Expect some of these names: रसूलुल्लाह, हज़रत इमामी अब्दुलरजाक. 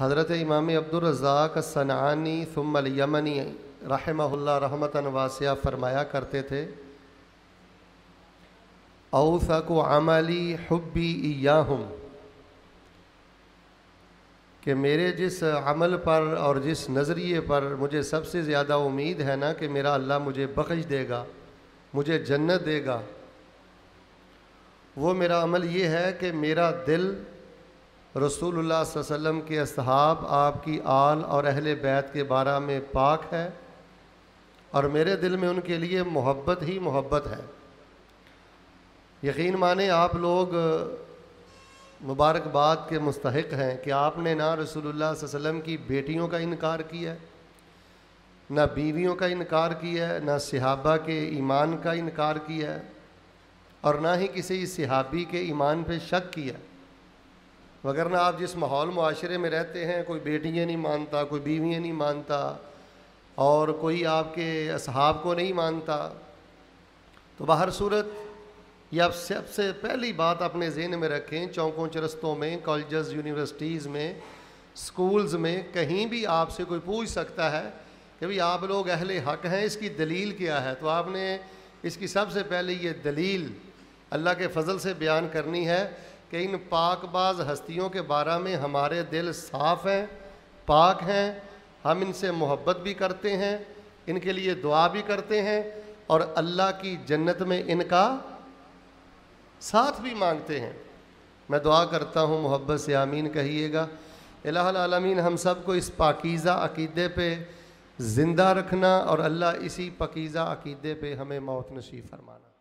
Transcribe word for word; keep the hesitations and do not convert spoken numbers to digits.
हज़रत इमामी अब्दुलरजाक सनानी सुम्मल यमनी रहमहुल्लाह रहमतन वासिया फ़रमाया करते थे, औसकु अमली हुब्बी इयाहुम, कि मेरे जिस अमल पर और जिस नज़रिए पर मुझे सबसे ज़्यादा उम्मीद है ना कि मेरा अल्लाह मुझे बख्श देगा, मुझे जन्नत देगा, वो मेरा अमल ये है कि मेरा दिल रसूलुल्लाह सल्लल्लाहु अलैहि वसल्लम के असहाब, आपकी आल और अहले बैत के बारे में पाक है और मेरे दिल में उनके लिए मोहब्बत ही मोहब्बत है। यकीन माने आप लोग मुबारकबाद के मुस्तहिक हैं कि आपने ना रसूलुल्लाह सल्लल्लाहु अलैहि वसल्लम की बेटियों का इनकार किया है, ना बीवियों का इनकार किया है, ना सहाबा के ईमान का इनकार किया है और ना ही किसी सहाबी के ईमान पे शक किया। वगरना आप जिस माहौल मुआशरे में रहते हैं, कोई बेटियाँ नहीं मानता, कोई बीवियाँ नहीं मानता और कोई आपके असहाब को नहीं मानता, तो बहर सूरत यह आप सबसे पहली बात अपने जहन में रखें। चौकों चरस्तों में, कॉलेजेस, यूनिवर्सिटीज़ में, स्कूल्स में कहीं भी आपसे कोई पूछ सकता है कि भाई आप लोग अहले हक हैं, इसकी दलील क्या है, तो आपने इसकी सबसे पहले ये दलील अल्लाह के फजल से बयान करनी है कि इन पाकबाज हस्तियों के बारे में हमारे दिल साफ़ हैं, पाक हैं, हम इनसे मोहब्बत भी करते हैं, इनके लिए दुआ भी करते हैं और अल्लाह की जन्नत में इनका साथ भी मांगते हैं। मैं दुआ करता हूँ मोहब्बत से आमीन कहिएगा। इलाहुल आलमीन हम सब को इस पाकीज़ा अक़ीदे पे ज़िंदा रखना और अल्लाह इसी पाकीज़ा अक़ीदे पे हमें मौत नसीब फरमाना।